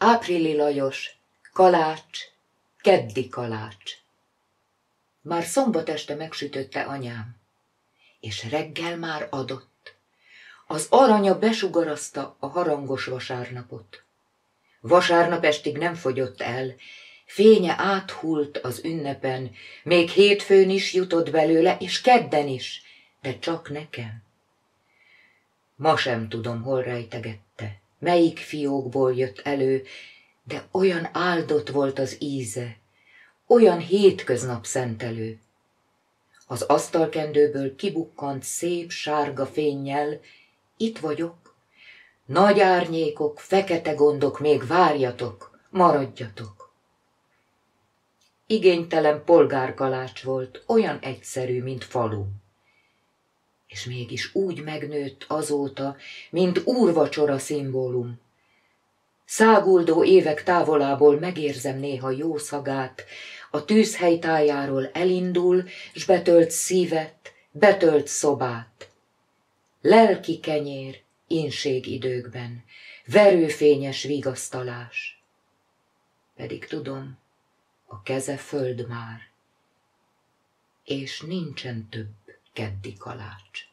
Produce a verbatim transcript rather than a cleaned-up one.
Áprily Lajos, kalács, keddi kalács. Már szombat este megsütötte anyám, és reggel már adott. Az aranya besugarazta a harangos vasárnapot. Vasárnap estig nem fogyott el, fénye áthult az ünnepen, még hétfőn is jutott belőle, és kedden is, de csak nekem. Ma sem tudom, hol rejtegette, melyik fiókból jött elő, de olyan áldott volt az íze, olyan hétköznap szentelő. Az asztalkendőből kibukkant szép sárga fénnyel, itt vagyok, nagy árnyékok, fekete gondok, még várjatok, maradjatok. Igénytelen polgárkalács volt, olyan egyszerű, mint falu. És mégis úgy megnőtt azóta, mint úrvacsora szimbólum. Száguldó évek távolából megérzem néha jó szagát, a tűzhely tájáról elindul, s betölt szívet, betölt szobát. Lelki kenyér inség időkben, verőfényes vigasztalás. Pedig tudom, a keze föld már, és nincsen több keddi kalács.